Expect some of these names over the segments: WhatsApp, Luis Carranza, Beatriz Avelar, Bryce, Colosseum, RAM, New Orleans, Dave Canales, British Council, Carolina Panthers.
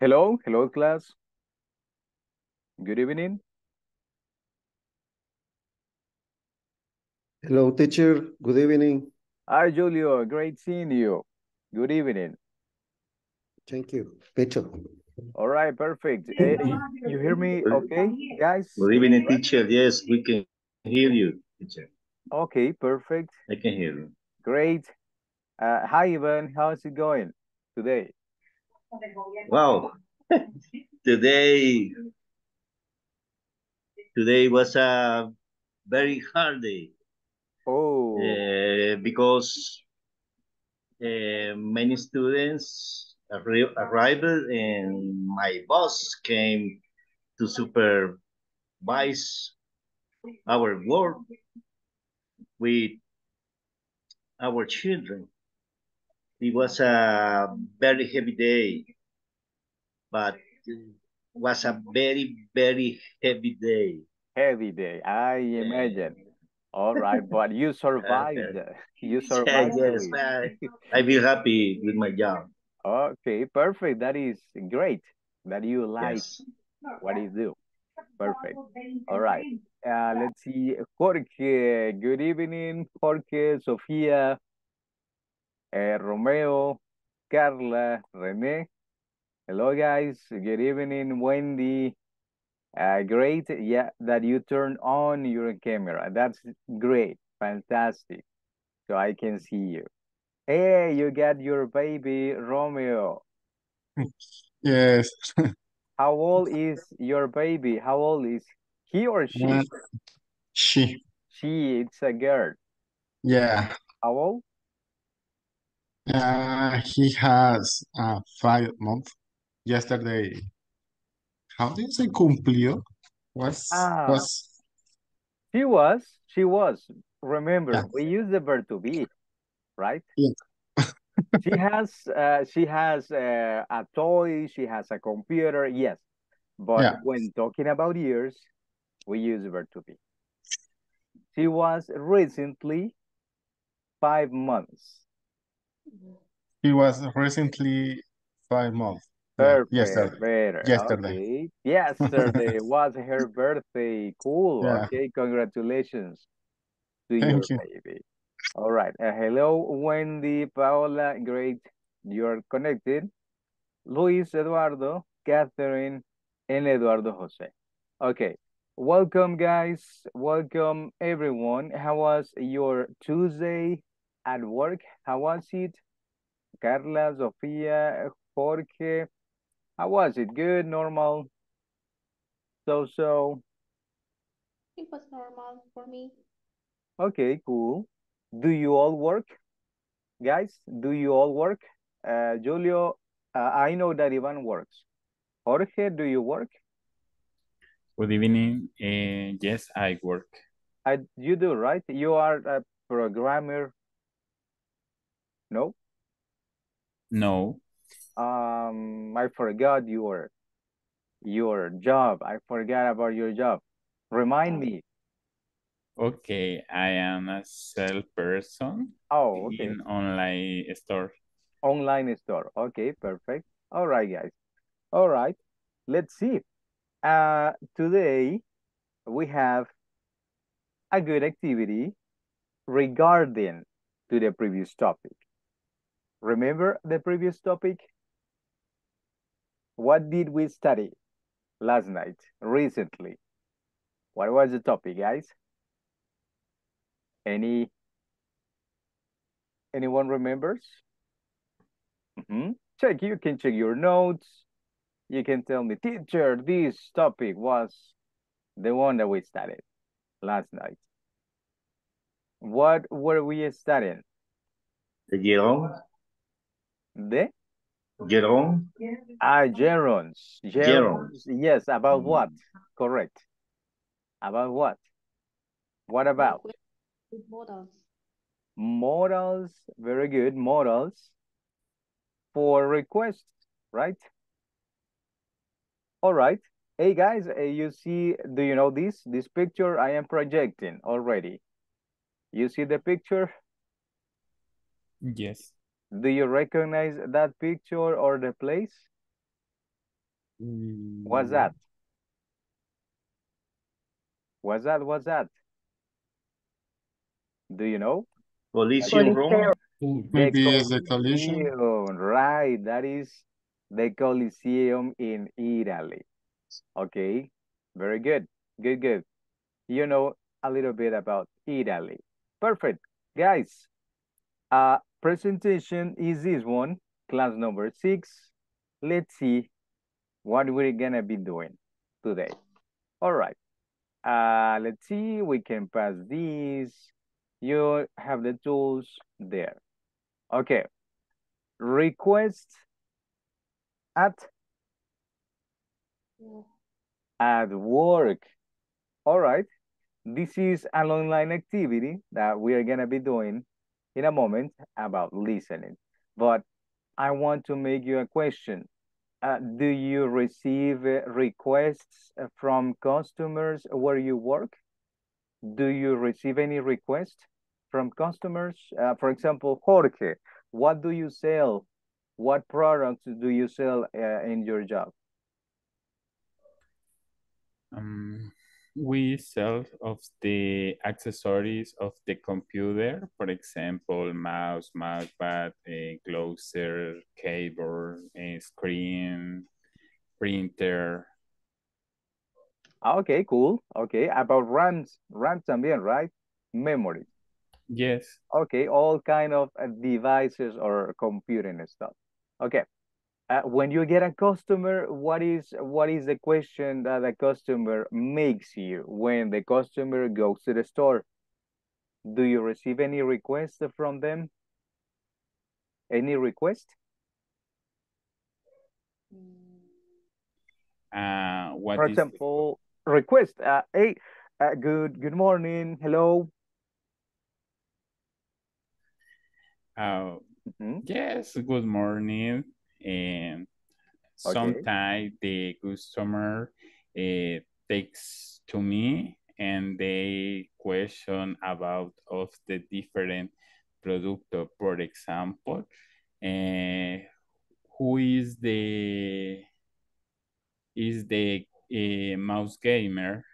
Hello class. Good evening. Hello, teacher. Good evening. Hi, Julio. Great seeing you. Good evening. Thank you, teacher. All right, perfect. You hear me okay, guys? Good evening, teacher. Yes, we can hear you, teacher. Okay, perfect. I can hear you. Great. Hi, Ivan. How's it going today? Wow. Today was a very hard day. Oh. Because many students arrived and my boss came to supervise our work with our children. It was a very heavy day, but it was a very, very heavy day. Heavy day, I imagine. All right, but you survived. You survived. Yes, I feel happy with my job. Okay, perfect. That is great that you like what you do. Perfect. All right. Let's see. Jorge, good evening. Jorge, Sofia, Romeo, Carla, Rene. Hello, guys. Good evening, Wendy. Great, yeah, that you turn on your camera. That's great, fantastic. So I can see you. Hey, you got your baby, Romeo. Yes. How old is your baby? How old is he or she? She. She, it's a girl. Yeah. How old? He has 5 months. Yesterday. How did you say cumplió? She was. Remember, yeah. We use the verb to be, right? Yeah. she has a toy, she has a computer, yes. But when talking about years, we use the verb to be. She was recently 5 months. She was recently 5 months. Perfect. Yesterday. Okay. Yesterday was her birthday. Cool. Yeah. Okay, congratulations to your baby. All right. Hello, Wendy, Paola. Great. You're connected. Luis, Eduardo, Catherine, and Eduardo Jose. Okay. Welcome, guys. Welcome, everyone. How was your Tuesday at work? How was it? Carla, Sofia, Jorge. How was it? Good, normal, so? It was normal for me. Okay, cool. Do you all work? Guys, do you all work? Julio, I know that Ivan works. Jorge, do you work? Good evening. Yes, I work. You do, right? You are a programmer? No? No. I forgot your job. I forgot about your job. Remind me. Okay, I am a salesperson. Oh, okay. In online store. Online store. Okay, perfect. All right, guys. All right. Let's see. Today we have a good activity regarding to the previous topic. Remember the previous topic? What did we study last night, recently? What was the topic, guys? Anyone remembers? Check, you can check your notes. You can tell me, teacher, this topic was the one that we studied last night. What were we studying? The gerund. The? Gerund. Gerunds. Yes, about what? Correct. About what? What about? Modals. Modals. Very good. Modals for requests, right? All right. Hey, guys, you see, do you know this? This picture I am projecting already. You see the picture? Yes. Do you recognize that picture or the place? What's that? What's that? What's that? Do you know? Collision. Maybe it's a collision. Right, that is the Colosseum in Italy. Okay, very good. Good, good. You know a little bit about Italy. Perfect. Guys, presentation is this one, class number 6. Let's see what we're going to be doing today. All right. Let's see, we can pass these. You have the tools there. Okay. Request at work. All right. This is an online activity that we are going to be doing in a moment about listening. But I want to make you a question. Do you receive requests from customers where you work? Do you receive any requests from customers? For example, Jorge, what do you sell? What products do you sell in your job? We sell of the accessories of the computer, for example, mouse, mousepad, a closer, keyboard, a screen, printer. Okay, cool. Okay, about RAM también, right? Memory. Yes. Okay, all kind of devices or computing and stuff. Okay. When you get a customer, what is the question that the customer makes you when the customer goes to the store? Do you receive any requests from them? Any request? For example, request. Hey, good morning. Hello. Yes. Good morning. And sometimes the customer takes to me and they question about of the different product. For example, who is the mouse gamer,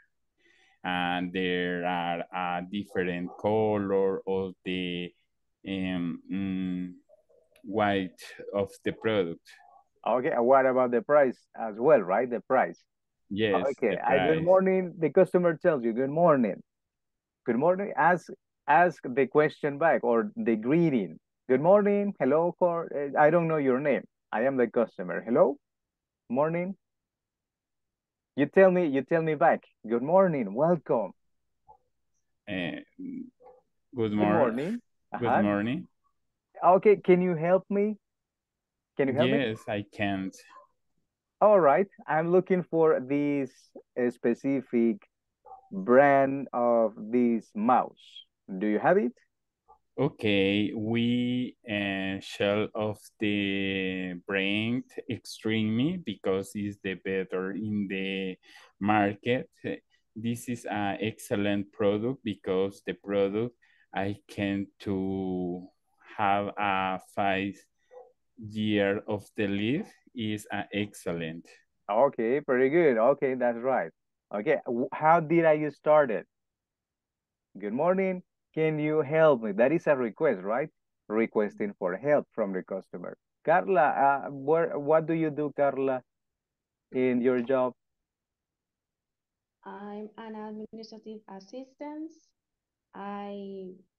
and there are a different color of the white of the product. Okay, what about the price as well, right? The price. Yes. Okay. Good morning. The customer tells you good morning. Good morning. Ask the question back or the greeting. Good morning. Hello. I don't know your name. I am the customer. Hello. Morning. You tell me back. Good morning. Welcome. Good morning. Good morning. Okay, can you help me? Can you help me? Yes, I can't. All right, I'm looking for this specific brand of this mouse. Do you have it? Okay, we sell of the brand Extreme because it's the better in the market. This is an excellent product because the product I can to have a 5 year of the lease is excellent. Okay, pretty good. Okay, that's right. Okay, how did I get started? Good morning. Can you help me? That is a request, right? Requesting for help from the customer. Carla, what do you do, Carla, in your job? I'm an administrative assistant.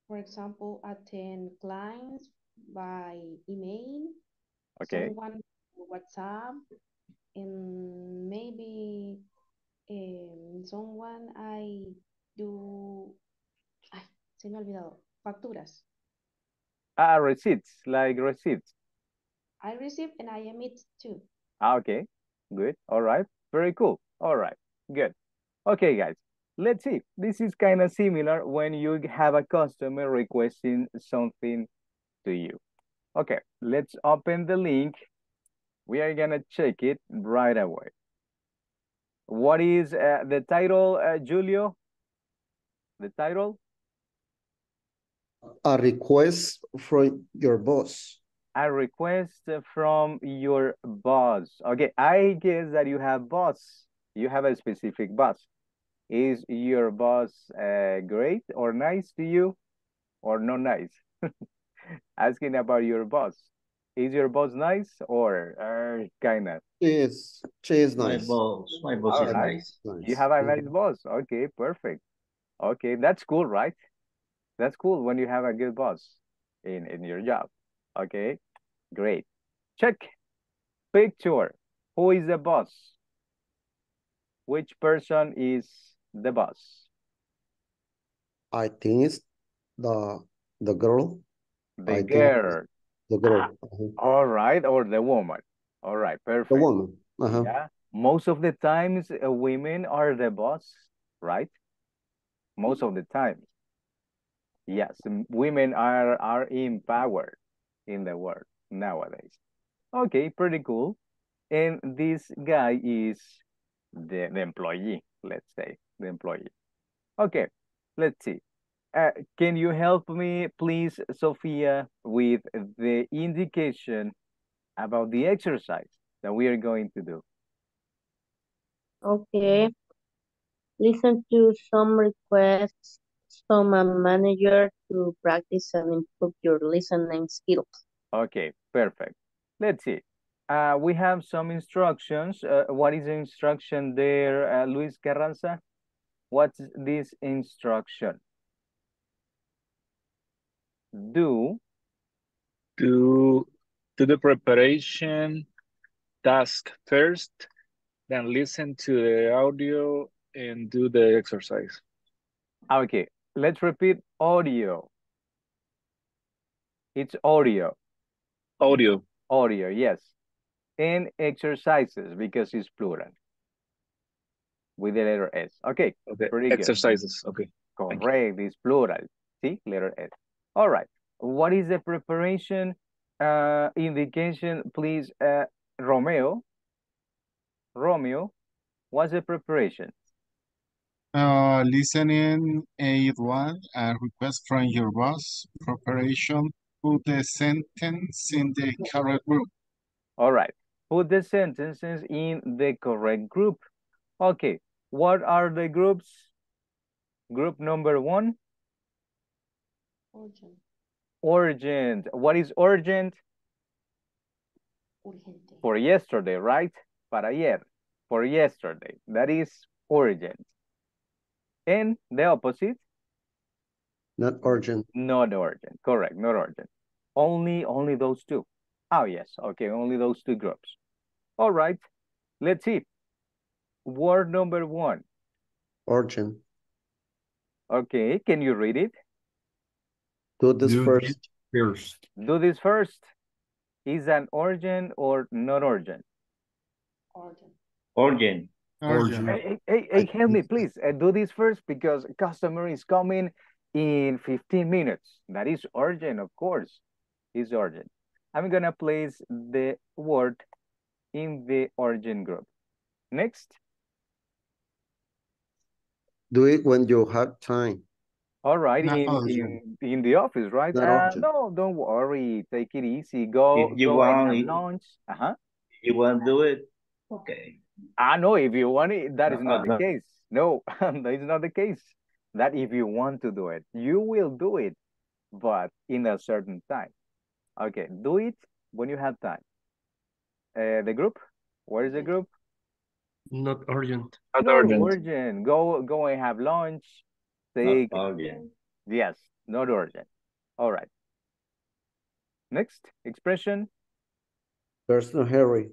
For example, attend clients by email, okay. Someone WhatsApp, and maybe someone I do. Ay, se me olvidado. Facturas. Receipts, like receipts. I receive and I emit too. Okay, good. All right, very cool. All right, good. Okay, guys. Let's see, this is kind of similar when you have a customer requesting something to you. Okay, let's open the link. We are gonna check it right away. What is the title, Julio? The title? A request from your boss. a request from your boss. Okay, I guess that you have boss. You have a specific boss. Is your boss great or nice to you or not nice? Asking about your boss. Is your boss nice or kind of? She is nice. My boss is nice. You have a nice boss. Okay, perfect. Okay, that's cool, right? That's cool when you have a good boss in your job. Okay, great. Check picture. Who is the boss? Which person is the boss? I think it's the girl. The girl. All right, or the woman. All right, perfect. The woman. Yeah. Most of the times, women are the boss, right? Most of the time. Yes, women are in power in the world nowadays. Okay, pretty cool. And this guy is the employee, let's say, the employee. Okay, let's see. Can you help me, please, Sophia, with the indication about the exercise that we are going to do? Okay. Listen to some requests from a manager to practice and improve your listening skills. Okay, perfect. Let's see. We have some instructions. What is the instruction there, Luis Carranza? What's this instruction? Do the preparation task first, then listen to the audio and do the exercise. Okay, let's repeat audio. It's audio. Audio. Audio, yes. And exercises, because it's plural. With the letter S. Okay. Okay. Exercises. Good. Okay. Correct. It's plural. See? Letter S. All right. What is the preparation indication, please, Romeo? Romeo, what's the preparation? Listening A1, a request from your boss, preparation, put the sentence in the correct group. All right, put the sentences in the correct group. Okay, what are the groups? Group number one. Urgent. Urgent. What is urgent? Urgente. For yesterday, right? Para ayer. For yesterday. That is urgent. And the opposite? Not urgent. Not urgent. Correct. Not urgent. Only those two. Oh, yes. Okay. Only those two groups. All right. Let's see. Word number one. Urgent. Okay. Can you read it? Do this first. Do this first. Is an urgent or not urgent? Urgent. Urgent. Urgent. Hey, help me, please. Do this first because customer is coming in 15 minutes. That is urgent, of course. It's urgent. I'm going to place the word in the urgent group. Next. Do it when you have time. All right, in the office, right? No, don't worry. Take it easy. Go. If you want lunch. You want to do it? Okay. No, if you want it, that is not the case. No, that is not the case. That if you want to do it, you will do it, but in a certain time. Okay, do it when you have time. The group? Where is the group? Not urgent. Not urgent. Urgent. Go and have lunch. Take, not urgent. Yes, not urgent. All right. Next expression. There's no hurry.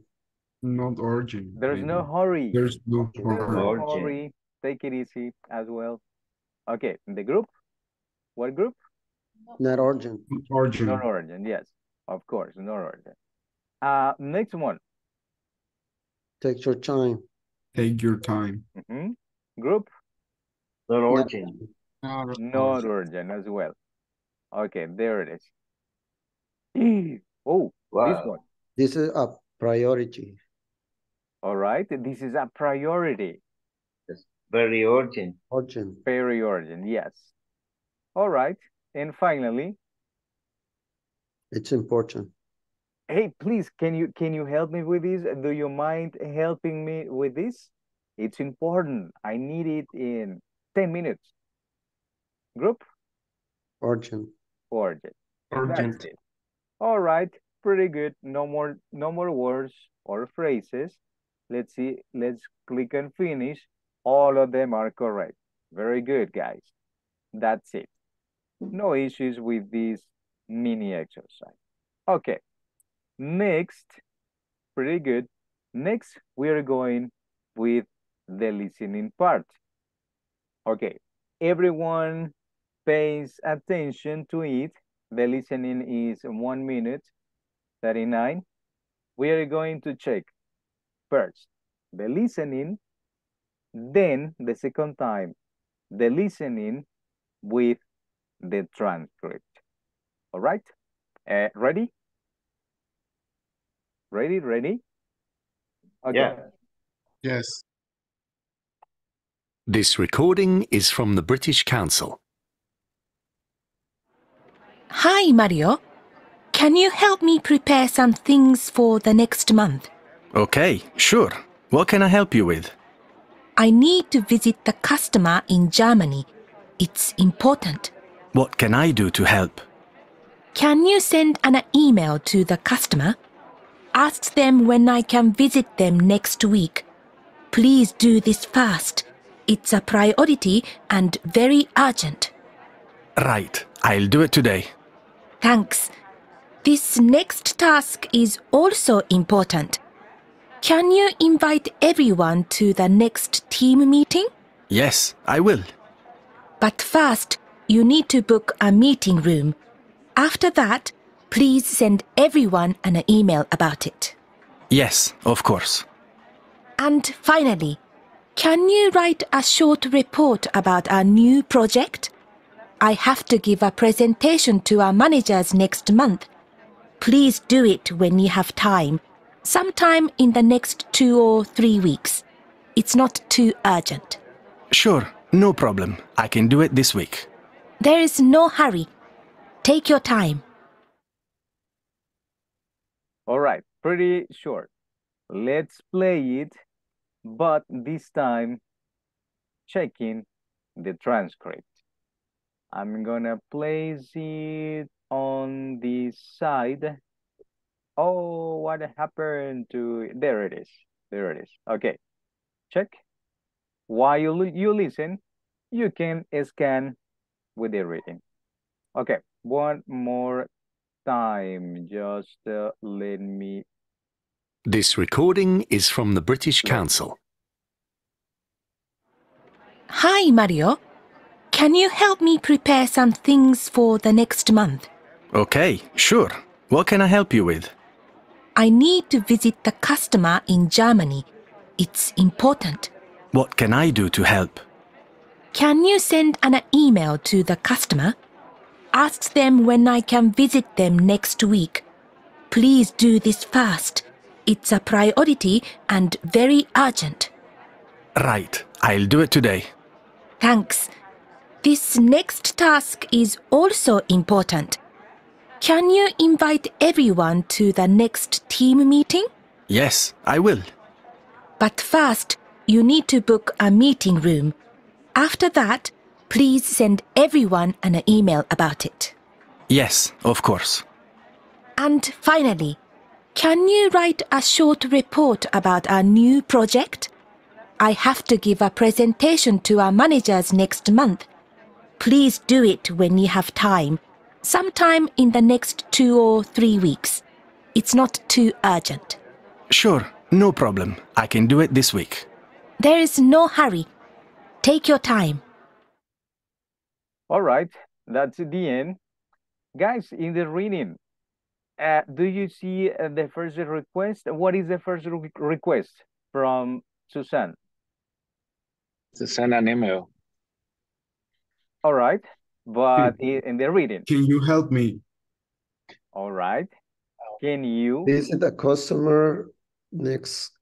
Not urgent. There's no hurry. There's no hurry. Take it easy as well. Okay, the group. What group? Not urgent. Urgent. Not urgent. Yes, of course, not urgent. Next one. Take your time. Take your time. Group. Not urgent. Not urgent as well. Okay, there it is. Oh, wow. This one. This is a priority. All right, this is a priority. It's very urgent. Urgent. Very urgent, yes. All right, and finally. It's important. hey, please, can you help me with this? Do you mind helping me with this? It's important. I need it in 10 minutes. Group? Urgent. That's it. All right, pretty good. No more words or phrases. Let's see. Let's click and finish. All of them are correct. Very good, guys. That's it. No issues with this mini exercise. Okay. Next, pretty good. Next, we are going with the listening part. Okay. Everyone pays attention to it. The listening is 1:39. We are going to check first the listening, then the second time the listening with the transcript. All right, ready? Okay. Yeah. Yes. This recording is from the British Council. Hi, Mario. Can you help me prepare some things for the next month? Okay, sure. What can I help you with? I need to visit the customer in Germany. It's important. What can I do to help? Can you send an email to the customer? Ask them when I can visit them next week. Please do this fast. It's a priority and very urgent. Right. I'll do it today. Thanks. This next task is also important. Can you invite everyone to the next team meeting? Yes, I will. But first, you need to book a meeting room. After that, please send everyone an email about it. Yes, of course. And finally, can you write a short report about our new project? I have to give a presentation to our managers next month. Please do it when you have time, sometime in the next 2 or 3 weeks. It's not too urgent. Sure, no problem. I can do it this week. There is no hurry. Take your time. All right, pretty short. Let's play it, but this time checking the transcript. I'm gonna place it on this side. Oh, what happened to... There it is. There it is. Okay. Check. While you listen, you can scan with the reading. Okay. One more time. Just let me... This recording is from the British Council. Hi, Mario. Can you help me prepare some things for the next month? Okay, sure. What can I help you with? I need to visit the customer in Germany. It's important. What can I do to help? Can you send an email to the customer? Ask them when I can visit them next week. Please do this fast. It's a priority and very urgent. Right. I'll do it today. Thanks. This next task is also important. Can you invite everyone to the next team meeting? Yes, I will. But first, you need to book a meeting room. After that, please send everyone an email about it. Yes, of course. And finally, can you write a short report about our new project? I have to give a presentation to our managers next month. Please do it when you have time, sometime in the next 2 or 3 weeks. It's not too urgent. Sure, no problem. I can do it this week. There is no hurry. Take your time. All right, that's the end. Guys, in the reading, do you see the first request? What is the first request from Suzanne? Suzanne, an email. All right, but in the reading. Can you help me? All right. Can you visit a customer next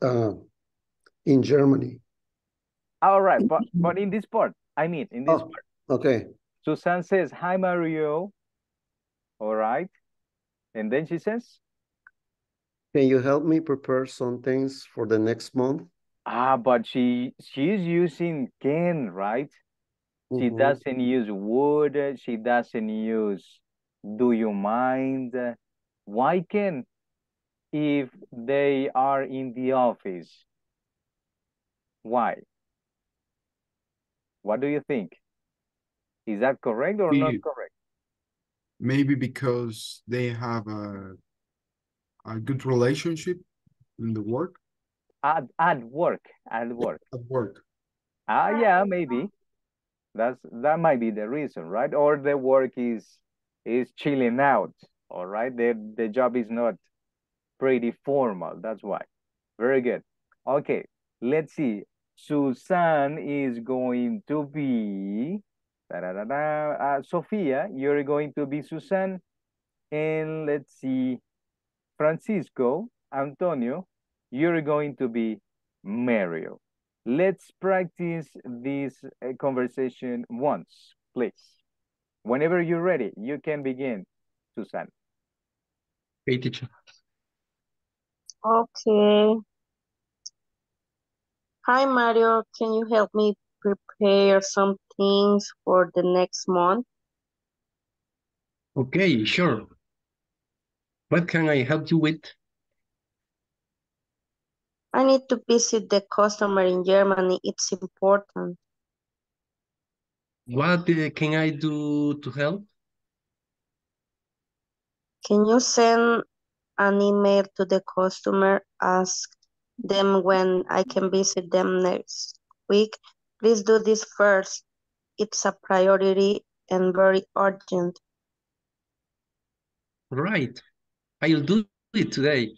in Germany? All right, but in this part, I mean in this part. Okay. Suzanne says, "Hi Mario." All right, and then she says, Can you help me prepare some things for the next month? Ah, but she's using can, right? Mm-hmm. She doesn't use would. She doesn't use do you mind. Why can if they are in the office? Why? What do you think? Is that correct or not correct? Maybe because they have a good relationship in the work. At work. Ah, yeah, maybe. That might be the reason, right? Or the work is chilling out, all right? The job is not pretty formal, that's why. Very good. Okay, let's see. Susan is going to be... Sofia, you're going to be Susan. And let's see. Francisco, Antonio, you're going to be Mario. Let's practice this conversation once, please. Whenever you're ready, you can begin, Susan. Hey, teacher. Okay. Hi, Mario. Can you help me prepare some things for the next month? Okay, sure. What can I help you with? I need to visit the customer in Germany. It's important. What can I do to help? Can you send an email to the customer? Ask them when I can visit them next week. Please do this first. It's a priority and very urgent. Right. I'll do it today.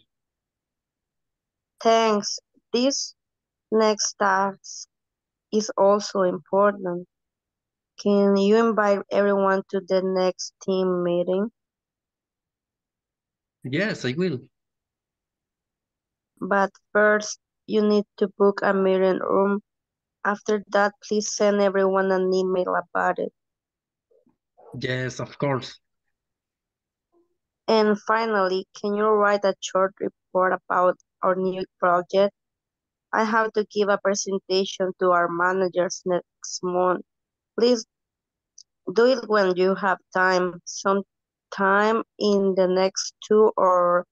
Thanks. This next task is also important. Can you invite everyone to the next team meeting? Yes, I will. But first, you need to book a meeting room. After that, please send everyone an email about it. Yes, of course. And finally, can you write a short report about our new project? I have to give a presentation to our managers next month. Please do it when you have time, sometime in the next 2 or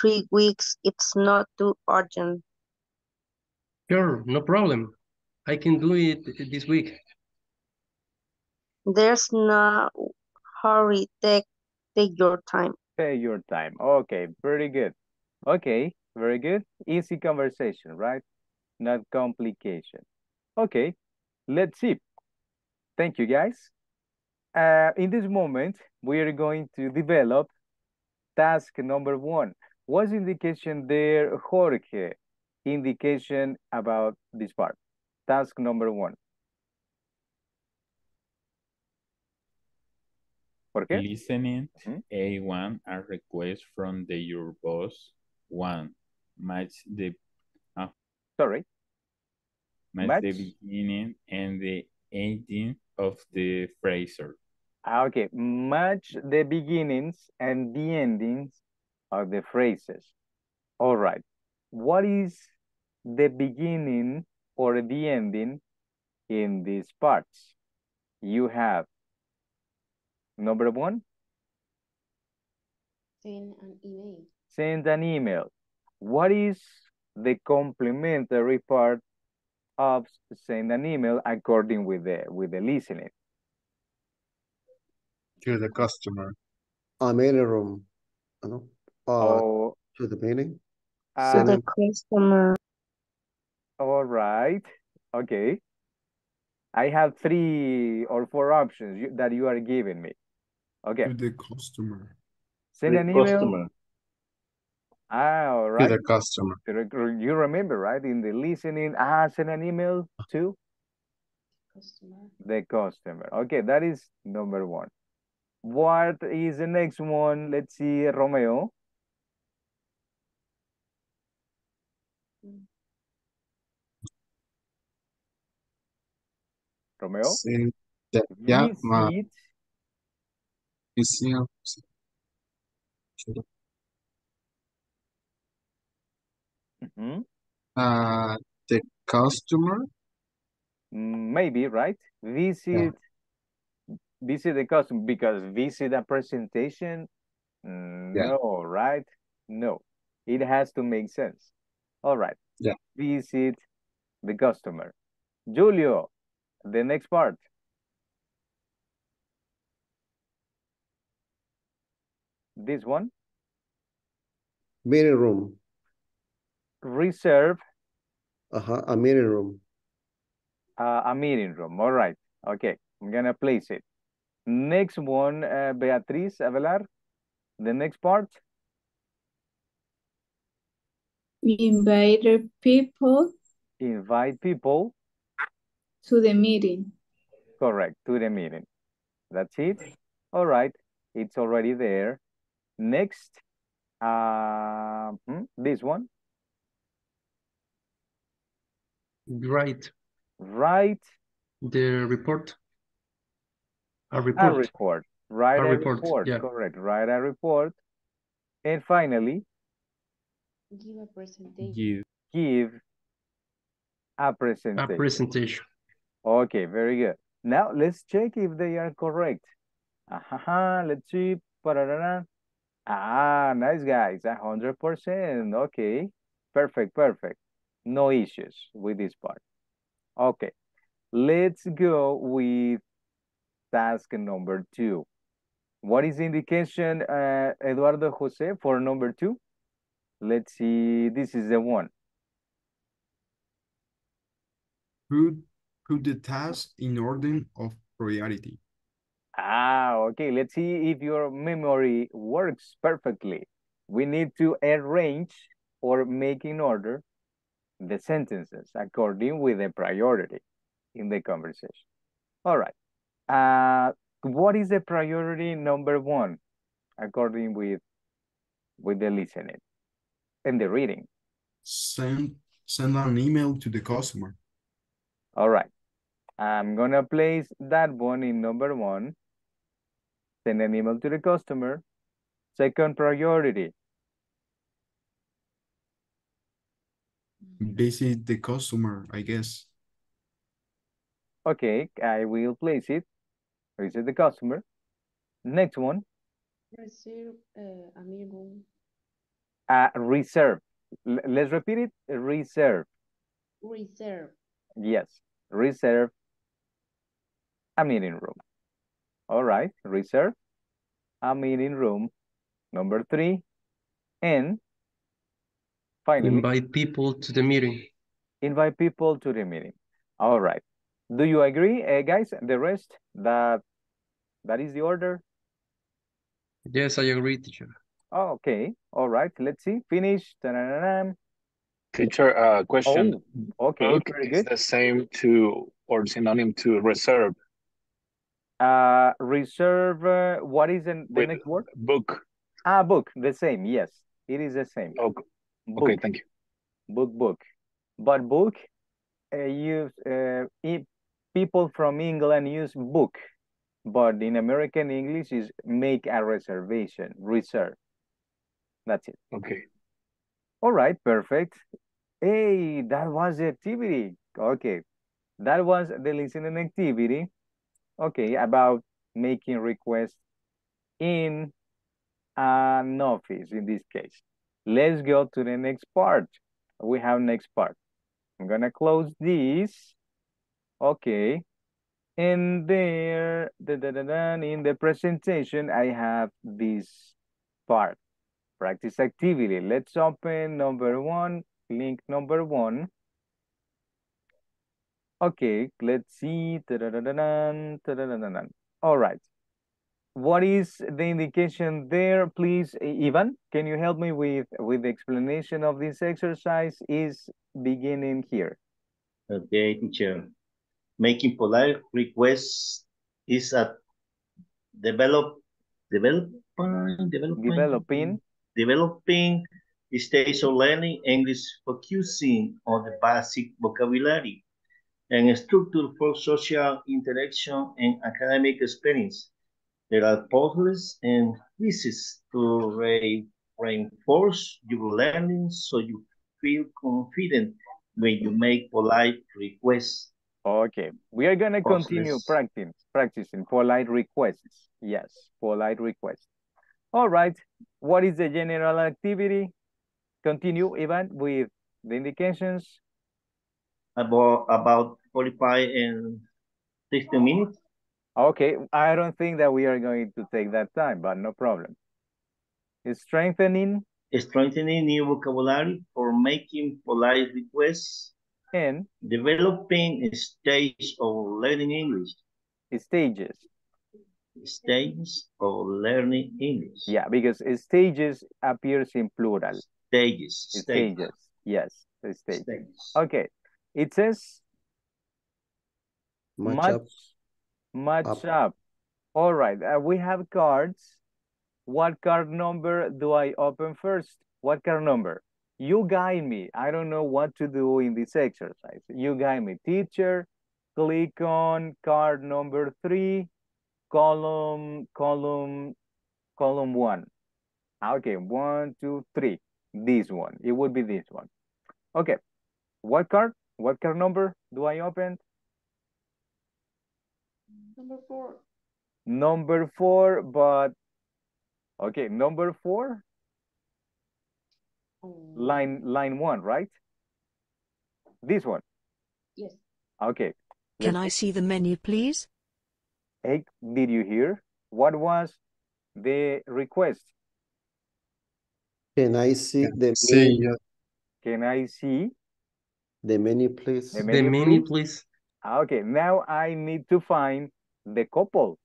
3 weeks. It's not too urgent. Sure, no problem. I can do it this week. There's no hurry. Take your time. Take your time. Okay, very good. Okay, very good. Easy conversation, right? Not complication. Okay, let's see. Thank you, guys. In this moment, we are going to develop task number 1. What's indication there, Jorge? Indication about this part. Task number 1. Listening, A1, a request from your boss. 1. Match the beginning and the ending of the phrase. Okay, match the beginnings and the endings of the phrases. All right. What is the beginning or the ending in these parts? You have number 1. Send an email. Send an email. What is the complementary part of send an email according with the listening? To the customer. A meeting room. To the meeting. To the customer. All right. Okay. I have 3 or 4 options that you are giving me. Okay. To the customer. Send an email. Customer. Ah, all right. To the customer. You remember, right? In the listening, send an email to customer. The customer. Okay, that is number 1. What is the next one? Let's see, Romeo. Romeo? Send the, yeah, Hmm? The customer? Maybe, right? Visit the customer, because visit a presentation? No, right? No. It has to make sense. All right. Yeah. Visit the customer. Julio, the next part. This one. Meeting room. Reserve. A meeting room. A meeting room. All right. Okay. I'm going to place it. Next one, Beatriz Avelar. The next part. Invite people. Invite people. To the meeting. Correct. To the meeting. That's it. All right. It's already there. Next, this one. Write the report. A report. Write a report. Yeah. Correct. Write a report. And finally, give a presentation. Give a presentation. Okay, very good. Now let's check if they are correct. Let's see. Nice guys, 100%. Okay, perfect. No issues with this part. Okay, let's go with task number 2. What is the indication, Eduardo Jose, for number 2? Let's see, this is the one. Put the task in order of priority. Okay, let's see if your memory works perfectly. We need to arrange or make in order the sentences according with the priority in the conversation. All right. What is the priority number 1 according with the listening and the reading? Send an email to the customer. All right. I'm going to place that one in number 1. Send an email to the customer. Second priority. Visit the customer, I guess. Okay, I will place it. Visit the customer. Next one. Reserve. Let's repeat it. Reserve. Yes. Reserve a meeting room. All right. Reserve a meeting room. Number 3. And finally, invite people to the meeting. All right. Do you agree, guys? The rest, that is the order? Yes, I agree, teacher. Okay. All right. Let's see. Finish. Teacher, question. Okay, very good. Is the same to or synonym to reserve? Reserve, what is the next word? Book. Book, the same, yes. It is the same. Okay, thank you. Book. But book, people from England use book. But in American English is make a reservation, reserve. That's it. Okay. All right, perfect. Hey, that was the activity. Okay, that was the listening activity. Okay, about making requests in an office in this case. Let's go to the next part. We have next part. I'm gonna close this. Okay, and there, in the presentation, I have this part. Practice activity. Let's open number 1, link number 1. Okay, let's see. All right. What is the indication there? Please, Ivan, can you help me with the explanation of this exercise? Is beginning here. Okay, teacher. Making polite requests is a developing stage of learning English, focusing on the basic vocabulary and structure for social interaction and academic experience. There are pauses and quizzes to reinforce your learning so you feel confident when you make polite requests. Okay, we are going to continue practicing polite requests. Yes, polite requests. All right, what is the general activity? Continue, Ivan, with the indications. About 45 and 60 minutes. Okay, I don't think that we are going to take that time, but no problem. Strengthening new vocabulary for making polite requests. And developing a stage of learning English. Stages of learning English. Yeah, because stages appears in plural. Stages. Yes, stages. Okay, it says match up. All right, we have cards. What card number do I open first? What card number? You guide me. I don't know what to do in this exercise. You guide me. Teacher, click on card number 3, column 1. Okay, 1, 2, 3. This one. It would be this one. Okay. What card? What card number do I open? Number 4. Number 4, but... Okay, number 4. Line 1, right? This one? Yes. Okay. Can I see the menu, please? Hey, did you hear? What was the request? Can I see the menu? Can I see? The menu, please. The menu, please. Okay, now I need to find the couple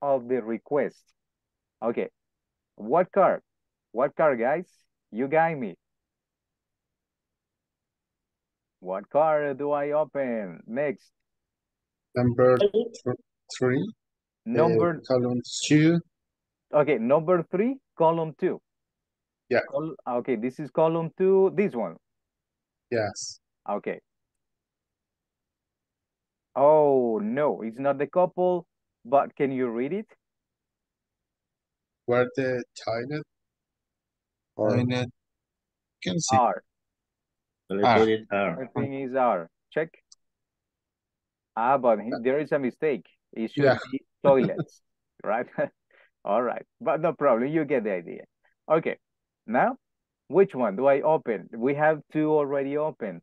of the request. Okay, what card? What card, guys? You guide me. What card do I open next? Number 3. Column 2. Okay, number 3, column 2. Yeah. Okay, this is column 2. This one. Yes. Okay. Oh no, it's not the couple. But can you read it? Where the title? The thing is R. Check. Ah, but there is a mistake. It should be toilets, right? All right, but no problem. You get the idea. Okay, now, which one do I open? We have 2 already opened.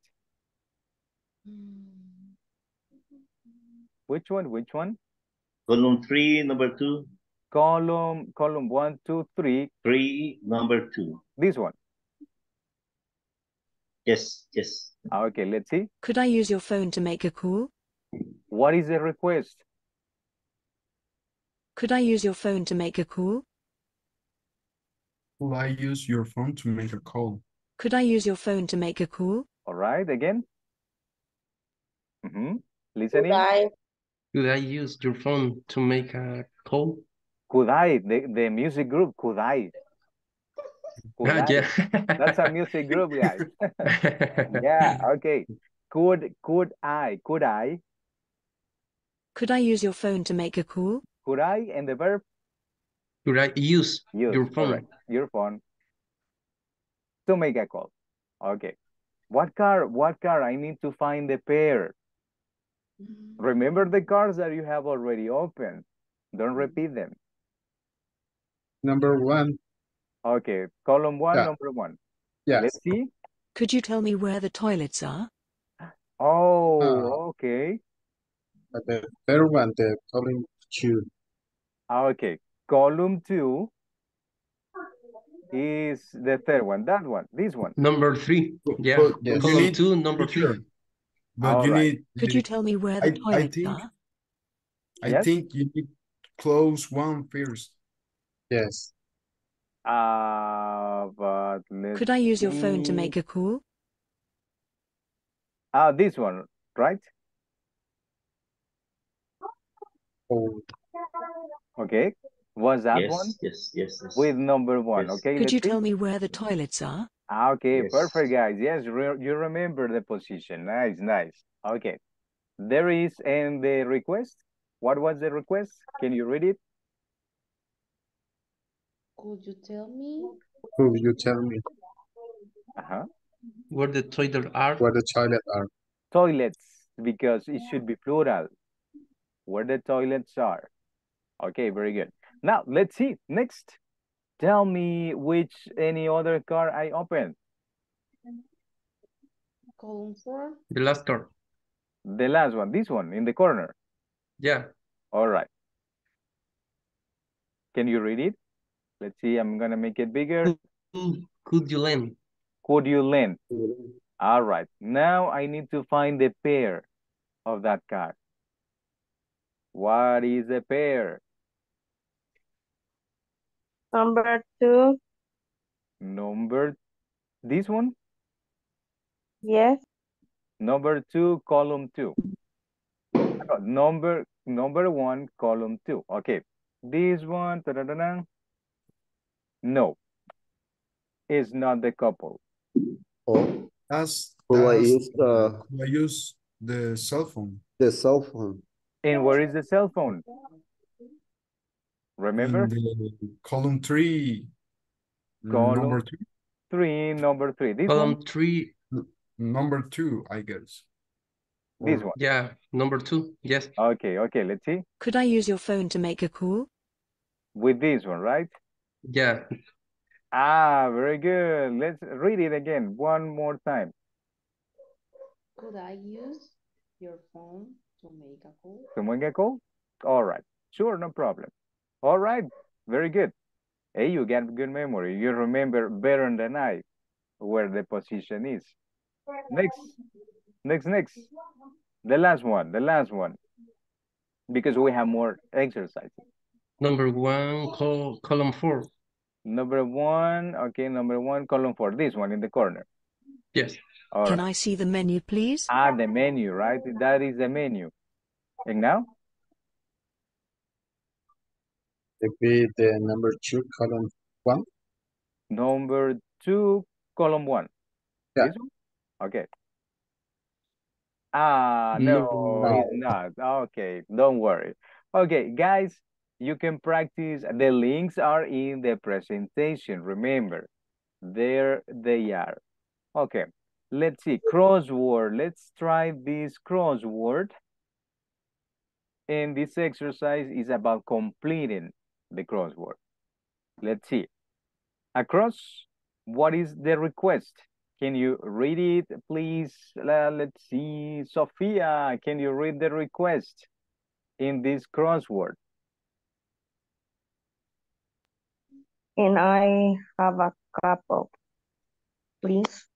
Which one? Column 3, number 2. Column 1, 2, 3. 3, number 2. This one. Yes. Okay, let's see. Could I use your phone to make a call? What is the request? Could I use your phone to make a call? Could I use your phone to make a call? Could I use your phone to make a call? All right, again. Listening. Could I use your phone to make a call? Could I? The music group, could I? Yeah. That's a music group, guys. Yeah, okay. Could I? Could I use your phone to make a call? Could I and the verb? Could I use your phone? Correct. Your phone to make a call. Okay. What car? I need to find the pair. Remember the cards that you have already opened. Don't repeat them. Number 1. Okay, column 1, number 1. Yeah. Let's see. Could you tell me where the toilets are? Oh, okay. The third one, the column 2. Okay, column 2 is the third one. That one, this one. Number 3. Yeah. Yes. Column 2, number 3. But you need. Could you tell me where the toilets are? I think you need close 1 first. Yes. But could I use your phone to make a call? This one, right? Oh. Okay. Was that one? Yes. With number 1, yes. Okay. Could you tell me where the toilets are? Okay, yes. Perfect, guys. Yes, you remember the position. Nice. Okay. There is the request. What was the request? Can you read it? Could you tell me? Where the toilets are? Where the toilets are. Toilets, because it should be plural. Where the toilets are. Okay, very good. Now, let's see. Next. Tell me which any other car I opened. The last car. The last one. This one in the corner. Yeah. All right. Can you read it? Let's see. I'm going to make it bigger. Could you lend? Could you lend? All right. Now I need to find the pair of that car. What is the pair? Number two. Number, this one? Yes. Number two, column two. Number one, column two. Okay. This one, da-da-da-da. No. It's not the couple. Oh, I use the cell phone. The cell phone. And where is the cell phone? Remember? Column three. Number three. This column one? Three. Number two, I guess. This one. Yeah, number two. Yes. Okay, okay, let's see. Could I use your phone to make a call? With this one, right? Yeah. Ah, very good. Let's read it again one more time. Could I use your phone to make a call? To make a call? All right. Sure, no problem. All right. Very good. Hey, you got good memory. You remember better than I where the position is. Next. The last one. Because we have more exercises. Number one, column four. Number one, okay, number one, column four. This one in the corner. Yes. All Can right. I see the menu, please? Ah, the menu, right? That is the menu. And now? Repeat the number two, column one. Number two, column one. Yeah. This one? Okay. Ah, no, it's not. Okay, don't worry. Okay, guys, you can practice. The links are in the presentation. Remember, there they are. Okay, let's see. Crossword. Let's try this crossword. And this exercise is about completing the crossword. Let's see. Across, what is the request? Can you read it, please? Let's see. Sophia, can you read the request in this crossword? And I have a couple, please.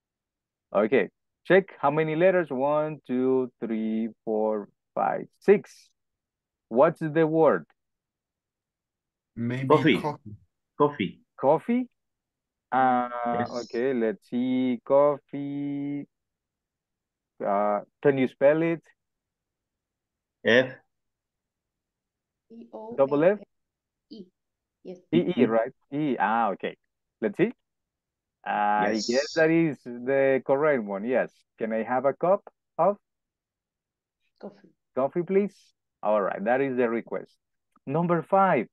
Okay. Check how many letters. 1, 2, 3, 4, 5, 6. What's the word? Maybe coffee. Coffee? Yes. Okay, let's see. Coffee. Can you spell it? F. E-O. Double F? E. Yes. E-E, right? E. Ah, okay. Let's see. Yes. I guess that is the correct one. Yes. Can I have a cup of? Coffee. Coffee, please. All right. That is the request. Number 5.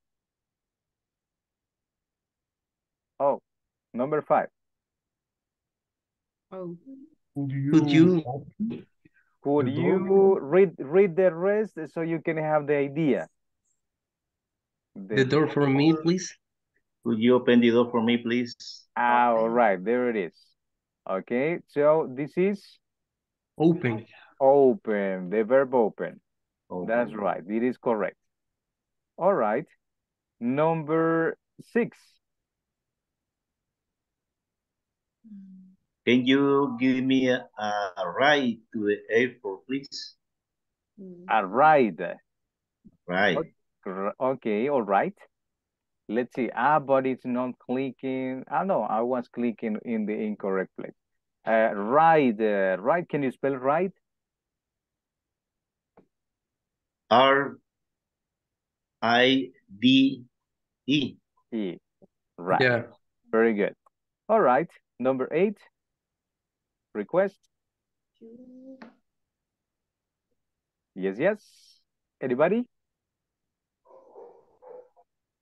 Oh. Number 5. Oh. Could you read the rest so you can have the idea? The door for me, please. Could you open the door for me, please? Ah, all right, there it is. Okay, so this is open. Open, the verb open. Open. That's right. It is correct. All right. Number 6. Can you give me a ride to the airport, please? A ride. Right. Okay, all right. Let's see. Ah, but it's not clicking. Ah, no, I was clicking in the incorrect place. Ride. Ride. Can you spell ride? R-I-D-E. E. Right. Yeah. Very good. All right. Number 8, request. Yes. Anybody?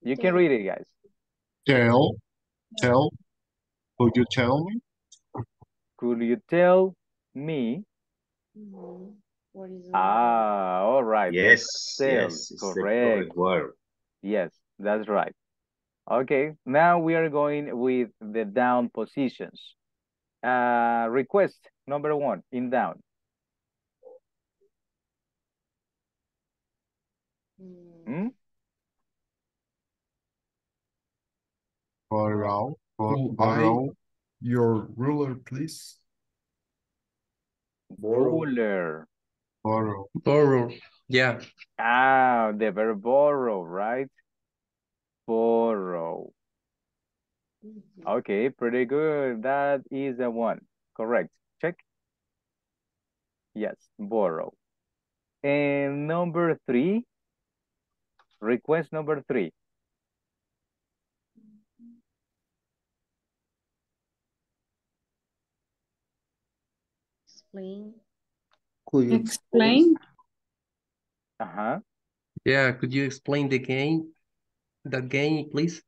You can read it, guys. Tell. Could you tell me? Could you tell me? No. What is that? Ah, all right. Yes, yes, correct. Word. Yes, that's right. Okay, now we are going with the down positions. Request number one in down. Hmm? Borrow your ruler, please. Ruler. Borrow. Borrow. Yeah. Ah, the verb borrow, right? Borrow. Okay, pretty good. That is the one. Correct. Check. Yes, borrow. And number three. Request number three. Explain. Could you explain? Uh-huh. Yeah, could you explain the game? That game, please.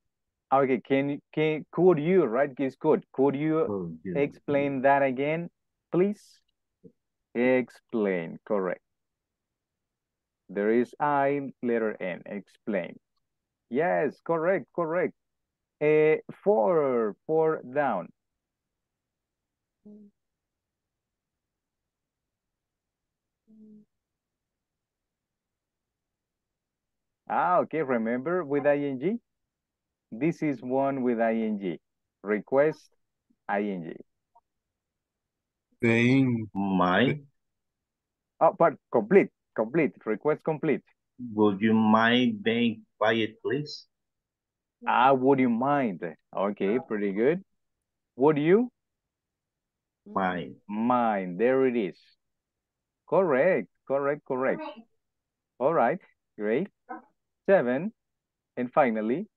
Okay, could you, right? It's good. Could you explain that again, please? Explain, correct. There is I, letter N, explain. Yes, correct, correct. Four down. Ah, okay, remember with ing? This is one with ing. Request ing. Saying mine. Oh, but complete, complete, request complete. Would you mind being quiet, please? Ah, would you mind? Okay, pretty good. Would you? Mind. Mind, there it is. Correct, correct, correct. All right, great. Seven, and finally.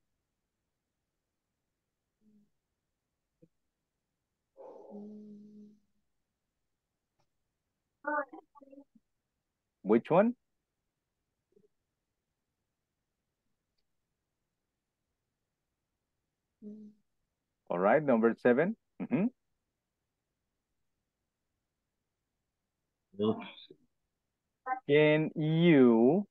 Which one? All right, number seven. Mm-hmm. Oops. Can you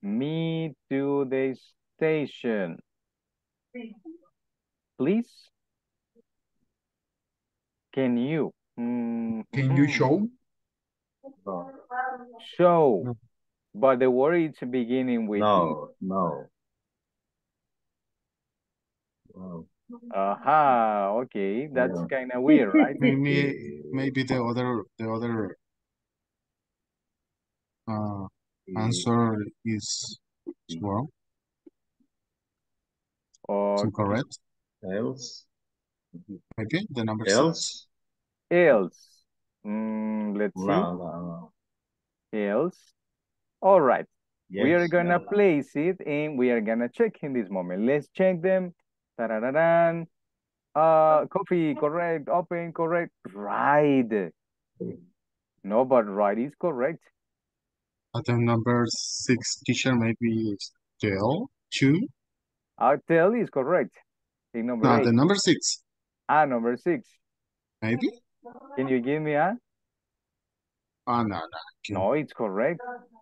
me to the station, please? Can you? Can you show? No. Show, no. But the word is beginning with no, you. No. Wow. Aha, okay, that's kind of weird, right? Maybe the other answer is wrong. Or so correct. Else. Okay, the number else. Six. Else. Let's see. Else. All right. Yes, we are gonna place it and we are gonna check in this moment. Let's check them. Ta-da-da-da. Coffee, correct. Open, correct. Ride. No, but ride is correct. Item number six, teacher, maybe tell two. Tell is correct. In number no, eight. The number six. Ah, number six. Maybe. Can you give me a? Ah, no, no. No, it's correct.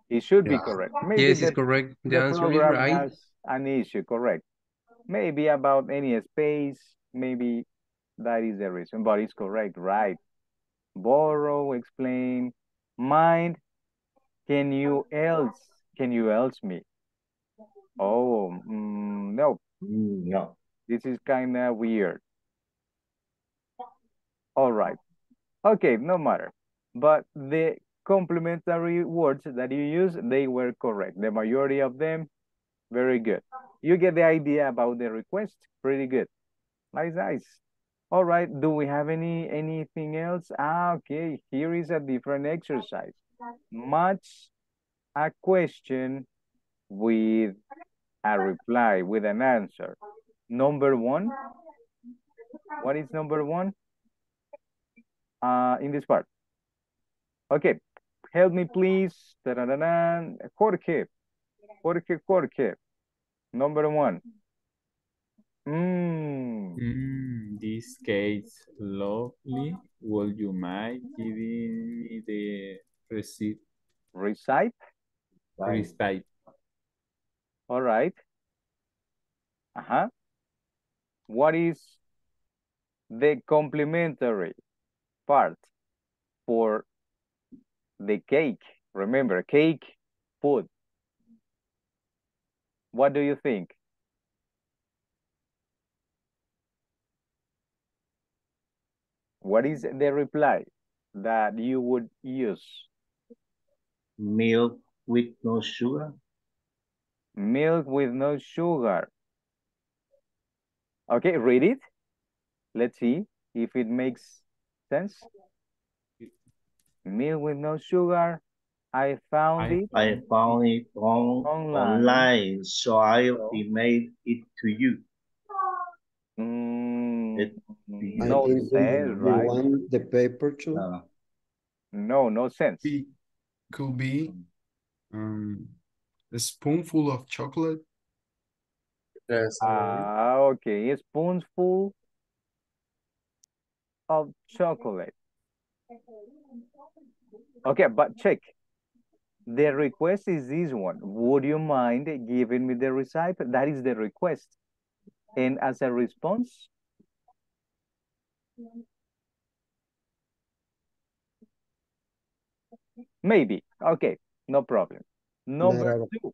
It should be correct. Maybe yes, it's correct. The answer is right. Has an issue, correct. Maybe about any space, maybe that is the reason, but it's correct, right? Borrow, explain, mind, can you else me? Oh, no. No. This is kind of weird. All right. Okay, no matter. But the complementary words that you use, they were correct. The majority of them, very good. You get the idea about the request. Pretty good. Nice, nice. All right. Do we have anything else? Ah, okay. Here is a different exercise. Match a question with a reply, with an answer. Number one. What is number one? In this part. Okay. Help me, please. Ta-da-da-da. Jorge. Number one. This case, lovely. Will you mind giving me the receipt? Recite? Recite. All right. What is the complementary part for the cake? Remember, cake, food. What do you think? What is the reply that you would use? Milk with no sugar. Milk with no sugar. Okay, read it. Let's see if it makes sense. Milk with no sugar. I found it online, so I emailed it to you. No sense, right? You want the paper too? No, no sense. Could be a spoonful of chocolate. Yes. Okay, a spoonful of chocolate. Okay, but check. The request is this one. Would you mind giving me the recipe? That is the request. And as a response? Maybe. Okay, no problem. Number two.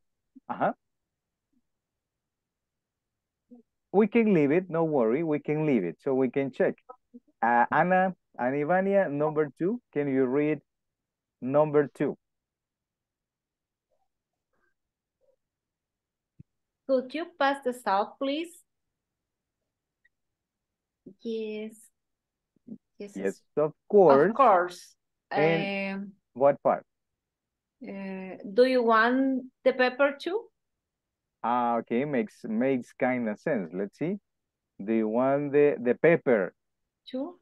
We can leave it, no worry, we can leave it. So we can check. Ana and Ivania, number two, can you read number two? Could you pass the salt, please? Yes. Yes, of course. Of course. And what part? Do you want the pepper too? Okay, makes kind of sense. Let's see. Do you want the pepper? Too?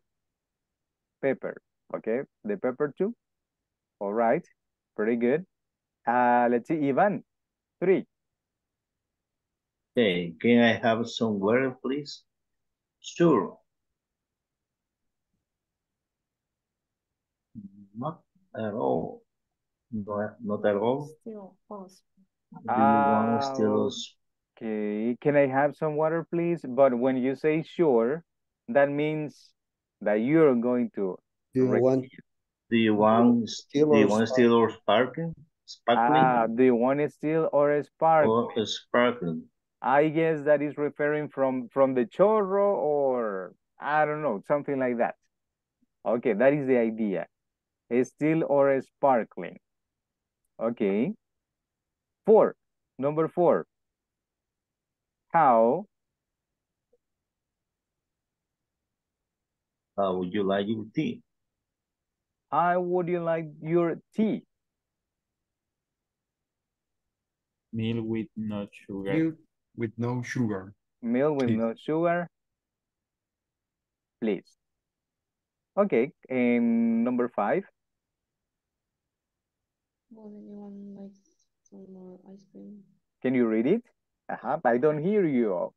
Pepper. Okay, the pepper too. All right, pretty good. Let's see, Ivan. Three. Hey, can I have some water, please? Sure. Not at all. Not at all. Still possible. Okay, can I have some water, please? But when you say sure, that means that you're going to. Do you want still or sparkling? Sparkling? Do you want it still or sparkling? Or sparkling. I guess that is referring from the chorro or I don't know, something like that. Okay, that is the idea. A still or a sparkling. Okay. Four. Number four. How would you like your tea? How would you like your tea? Milk with no sugar. Milk with no sugar. Milk with no sugar. Please. Okay. And number five. Would anyone like some more ice cream? Can you read it? I don't hear you.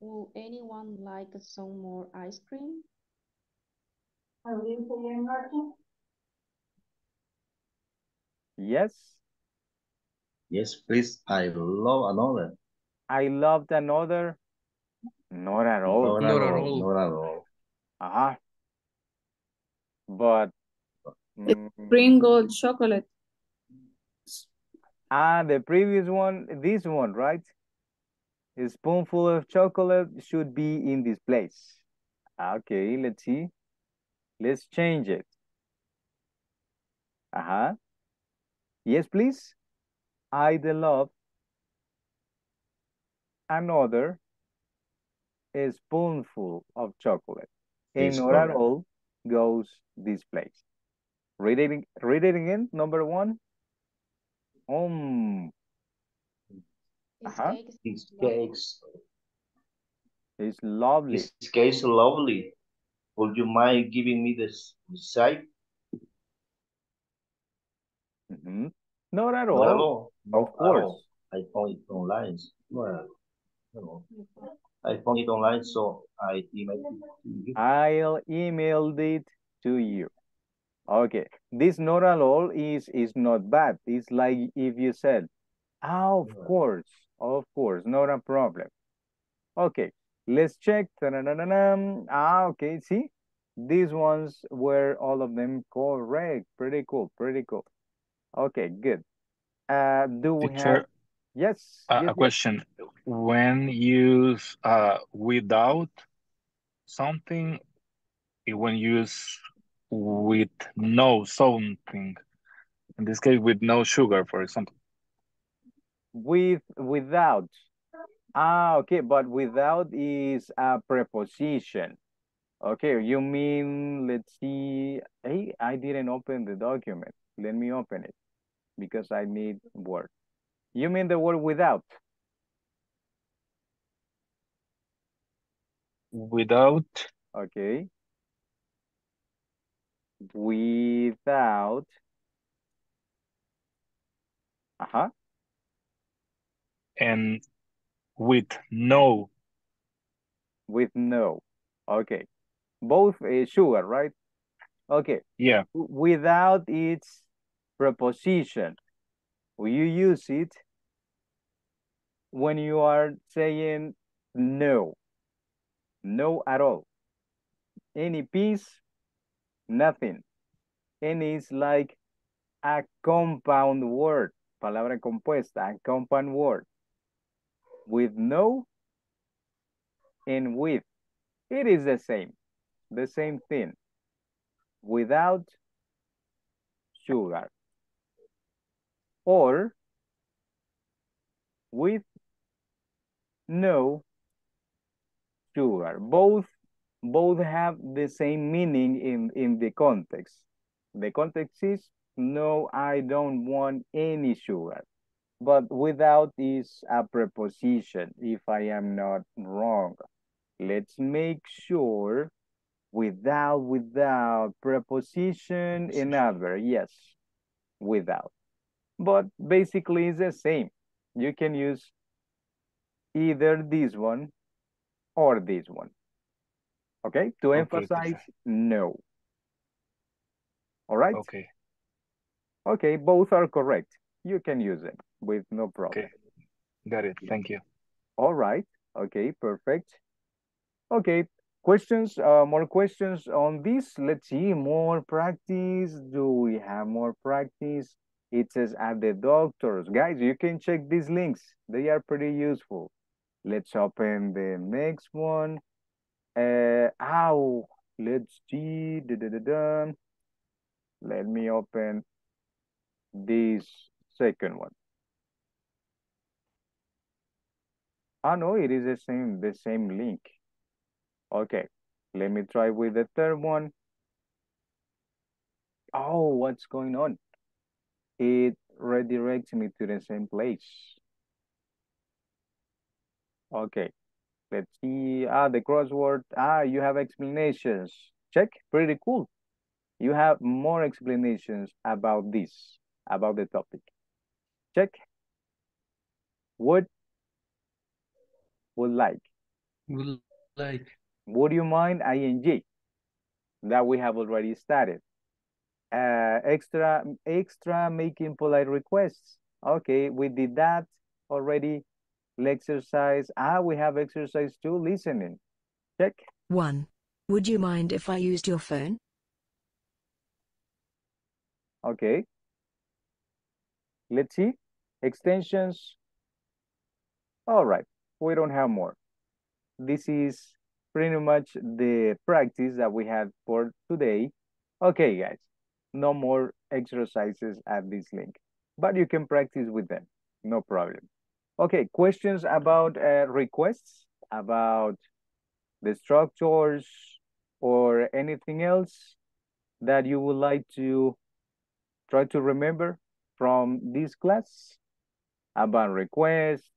Would anyone like some more ice cream? Yes. Yes, please. I love another. I loved another. Not at all. Not at all. But the Pringles chocolate. The previous one, this one, right? A spoonful of chocolate should be in this place. Okay, let's see. Let's change it. Yes, please. I'd love another a spoonful of chocolate. And not at all goes this place. Read it again, number one. It's lovely. This case is lovely. Would you mind giving me this side? Not at all. Of course. I found it online. I found it online, so I emailed it to you. I'll emailed it to you. Okay. This not at all is not bad. It's like if you said, oh, of course, not a problem. Okay, let's check. Ah, okay, see? These ones were all of them correct. Pretty cool, pretty cool. Okay, good. Do we have... Yes. A question. When you use without something, when you use with no something, in this case, with no sugar, for example. Without. Ah, okay, but without is a preposition. Okay, you mean, let's see. Hey, I didn't open the document. Let me open it because I need Word. You mean the word without? Without. Okay. Without. Uh-huh. And with no. With no. Okay. Both is sugar, right? Okay. Yeah. Without its preposition. You use it when you are saying no, no at all. Any piece, nothing. Any is like a compound word, palabra compuesta, a compound word. With no and with. It is the same thing. Without sugar. Or with no sugar. Both have the same meaning in the context. The context is, no, I don't want any sugar. But without is a preposition, if I am not wrong. Let's make sure without, preposition, and other, yes, without. But basically it's the same. You can use either this one or this one. Okay? To emphasize no. All right? Okay. Okay, both are correct. You can use them with no problem. Okay. Got it. Thank you. All right. Okay, perfect. Okay, questions, more questions on this. Let's see, more practice. Do we have more practice? It says at the doctor's. Guys, you can check these links. They are pretty useful. Let's open the next one. Let's see. Let me open this second one. Ah, no, it is the same link. Okay, let me try with the third one. Oh, what's going on? It redirects me to the same place. Okay, let's see. Ah, the crossword. Ah, you have explanations. Check, pretty cool. You have more explanations about this, about the topic. Check. Would like. Would like. Would you mind ing? That we have already started. Extra making polite requests. Okay, we did that already. Exercise. Ah, we have exercise 2, listening. Check. 1. Would you mind if I used your phone? Okay. Let's see. Extensions. All right. We don't have more. This is pretty much the practice that we had for today. Okay, guys. No more exercises at this link, but you can practice with them, no problem. Okay, questions about requests, about the structures or anything else that you would like to try to remember from this class about requests,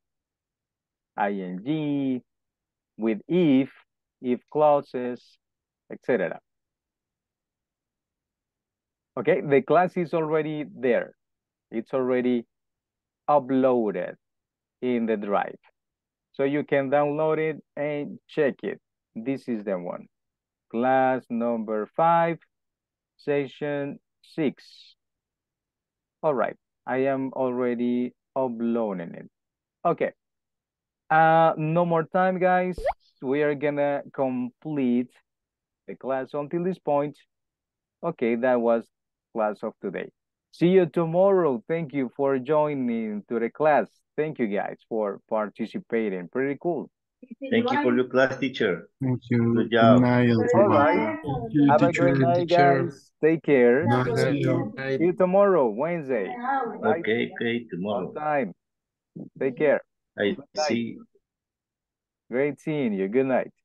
ing, with if clauses, etc. Okay, the class is already there. It's already uploaded in the drive. So you can download it and check it. This is the one. Class number 5, session 6. All right, I am already uploading it. Okay, no more time, guys. We are gonna complete the class until this point. Okay, that was class of today. See you tomorrow. Thank you for joining to the class. Thank you guys for participating. Pretty cool. Thank you for your class, teacher. Thank you. Good job. All right. Have a great night, guys. Take care. See you tomorrow, Wednesday. Okay, okay, tomorrow. Time. Take care. I see. Great seeing you. Good night.